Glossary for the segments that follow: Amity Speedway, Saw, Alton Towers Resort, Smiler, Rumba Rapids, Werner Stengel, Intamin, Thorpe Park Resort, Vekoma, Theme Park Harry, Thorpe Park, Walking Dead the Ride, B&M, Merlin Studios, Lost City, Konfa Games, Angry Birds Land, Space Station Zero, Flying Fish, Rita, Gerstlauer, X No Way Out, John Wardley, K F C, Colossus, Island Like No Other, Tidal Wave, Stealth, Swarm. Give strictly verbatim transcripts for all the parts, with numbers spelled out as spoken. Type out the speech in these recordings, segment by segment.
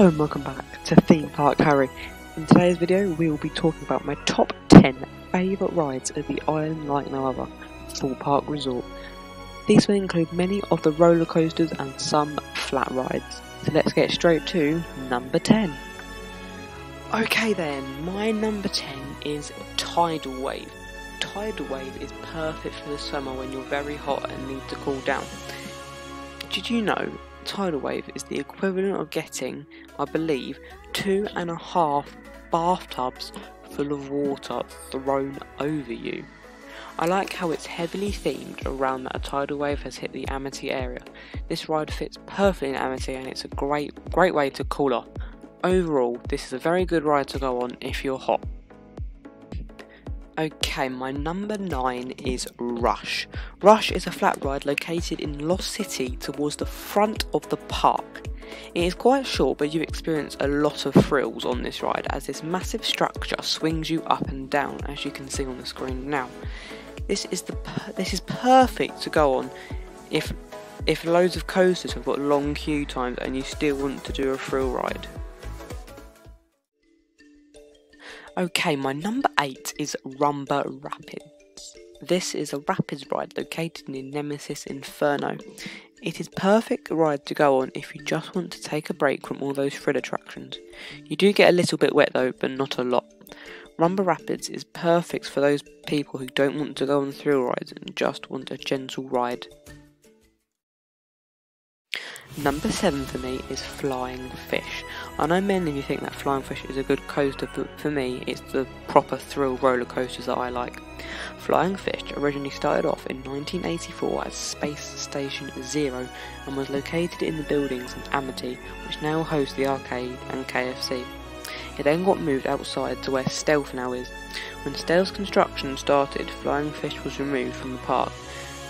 Hello and welcome back to Theme Park Harry. In today's video we will be talking about my top ten favourite rides at the Island Like No Other, Thorpe Park Resort. These will include many of the roller coasters and some flat rides. So let's get straight to number ten. Okay then, my number ten is Tidal Wave. Tidal Wave is perfect for the summer when you're very hot and need to cool down. Did you know? Tidal Wave is the equivalent of getting, I believe, two and a half bathtubs full of water thrown over you. I like how it's heavily themed around that a tidal wave has hit the Amity area. This ride fits perfectly in Amity and it's a great, great way to cool off. Overall, this is a very good ride to go on if you're hot. Okay, my number nine is Rush. Rush is a flat ride located in Lost City towards the front of the park. It is quite short, but you experience a lot of thrills on this ride as this massive structure swings you up and down, as you can see on the screen now. This is the per this is perfect to go on if if loads of coasters have got long queue times and you still want to do a thrill ride. Okay, my number eight is Rumba Rapids. This is a rapids ride located near Nemesis Inferno. It is perfect ride to go on if you just want to take a break from all those thrill attractions. You do get a little bit wet though, but not a lot. Rumba Rapids is perfect for those people who don't want to go on thrill rides and just want a gentle ride. Number seven for me is Flying Fish. I know many of you think that Flying Fish is a good coaster, but for me it's the proper thrill roller coasters that I like. Flying Fish originally started off in nineteen eighty-four as Space Station Zero and was located in the buildings in Amity, which now hosts the arcade and K F C. It then got moved outside to where Stealth now is. When Stealth's construction started, Flying Fish was removed from the park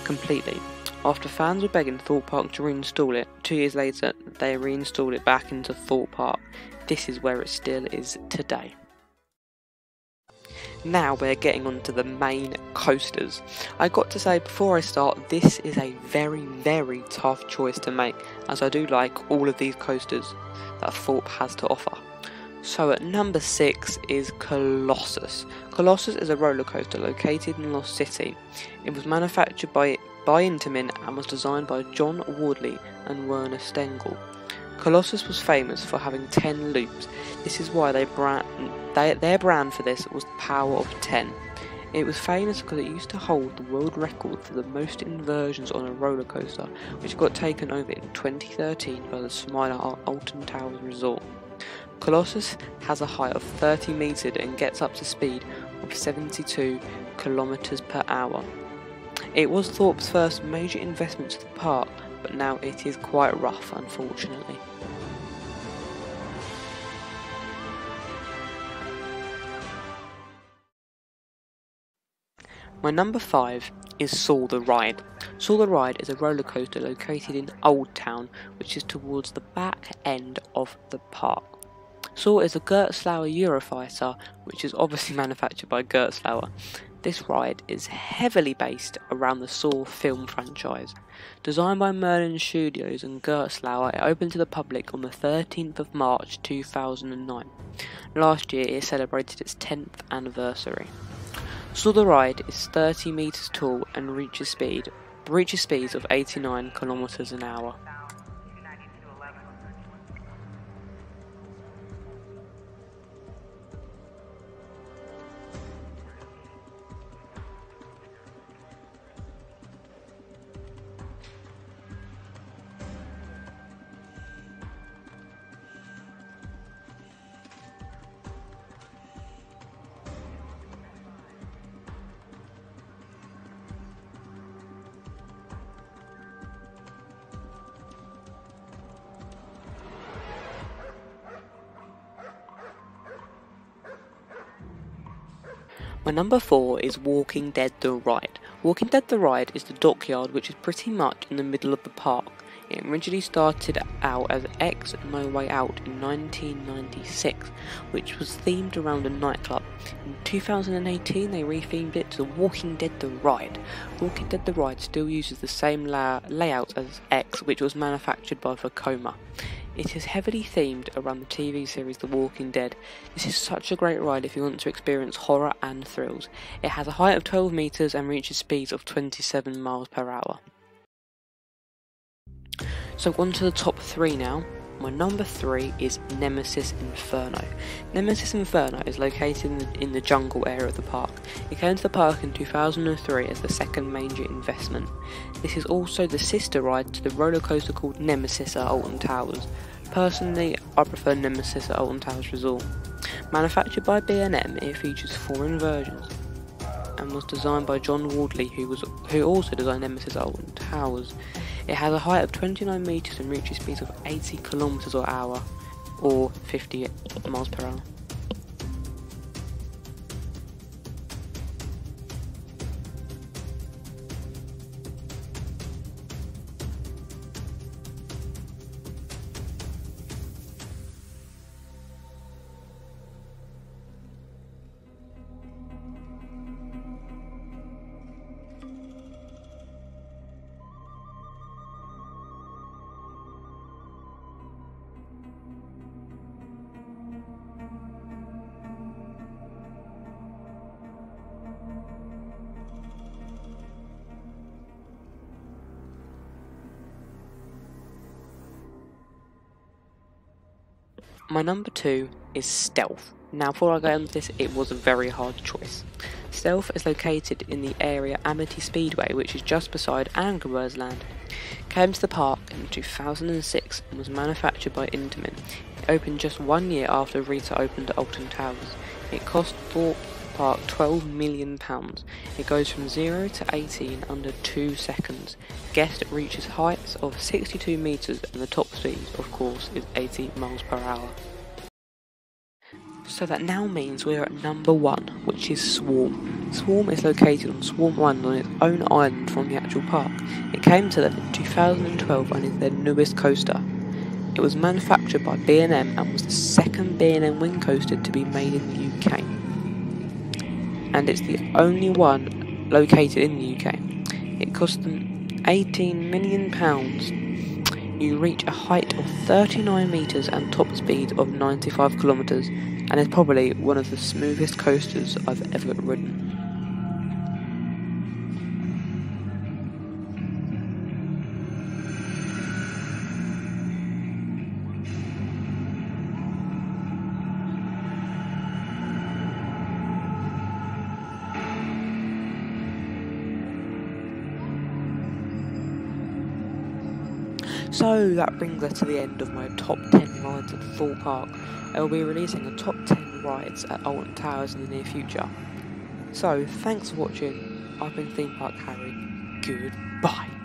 completely. After fans were begging Thorpe Park to reinstall it, two years later they reinstalled it back into Thorpe Park. This is where it still is today. Now we're getting on to the main coasters. I got to say before I start, this is a very very tough choice to make, as I do like all of these coasters that Thorpe has to offer. So at number six is Colossus. Colossus is a roller coaster located in Lost City. It was manufactured by by Intamin and was designed by John Wardley and Werner Stengel. Colossus was famous for having ten loops. This is why they brand, they, their brand for this was the power of ten. It was famous because it used to hold the world record for the most inversions on a roller coaster, which got taken over in twenty thirteen by the Smiler Alton Towers Resort. Colossus has a height of thirty meters and gets up to speed of seventy-two kilometers per hour. It was Thorpe's first major investment to the park, but now it is quite rough, unfortunately. My number five is Saw the Ride. Saw the Ride is a roller coaster located in Old Town, which is towards the back end of the park. Saw is a Gerstlauer Eurofighter, which is obviously manufactured by Gerstlauer. This ride is heavily based around the Saw film franchise. Designed by Merlin Studios and Gerstlauer, it opened to the public on the thirteenth of March two thousand nine. Last year it celebrated its tenth anniversary. Saw the Ride is thirty meters tall and reaches speed, reaches speeds of eighty-nine kilometers an hour. My number four is Walking Dead the Ride. Walking Dead the Ride is the dockyard, which is pretty much in the middle of the park. It originally started out as X No Way Out in nineteen ninety-six, which was themed around a nightclub. In two thousand eighteen they rethemed it to Walking Dead the Ride. Walking Dead the Ride still uses the same la layout as X, which was manufactured by Vekoma. It is heavily themed around the T V series The Walking Dead. This is such a great ride if you want to experience horror and thrills. It has a height of twelve meters and reaches speeds of twenty-seven miles per hour. So on to the top three now. My number three is Nemesis Inferno. Nemesis Inferno is located in the, in the jungle area of the park. It came to the park in two thousand three as the second major investment. This is also the sister ride to the roller coaster called Nemesis at Alton Towers. Personally, I prefer Nemesis at Alton Towers Resort. Manufactured by B and M, it features four inversions and was designed by John Wardley, who was who also designed Nemesis at Alton Towers. It has a height of twenty-nine meters and reaches speeds of eighty kilometers per hour or fifty miles per hour. My number two is Stealth. Now before I go into this, it was a very hard choice. Stealth is located in the area Amity Speedway, which is just beside Angry Birds Land. Came to the park in two thousand six and was manufactured by Intamin. It opened just one year after Rita opened at Alton Towers. It cost Thorpe Park twelve million pounds. It goes from zero to eighty in under two seconds. Guest reaches heights of sixty-two metres and the top speed, of course, is eighty miles per hour. So that now means we're at number one, which is Swarm. Swarm is located on Swarm one on its own island from the actual park. It came to them in two thousand twelve and is their newest coaster. It was manufactured by B and M and was the second B and M wing coaster to be made in the U K. And it's the only one located in the U K. It cost them eighteen million pounds. You reach a height of thirty-nine meters and top speed of ninety-five kilometers, and is probably one of the smoothest coasters I've ever ridden. So that brings us to the end of my top ten rides at Thorpe Park. I will be releasing a top ten rides at Alton Towers in the near future. So thanks for watching. I've been Theme Park Harry. Goodbye.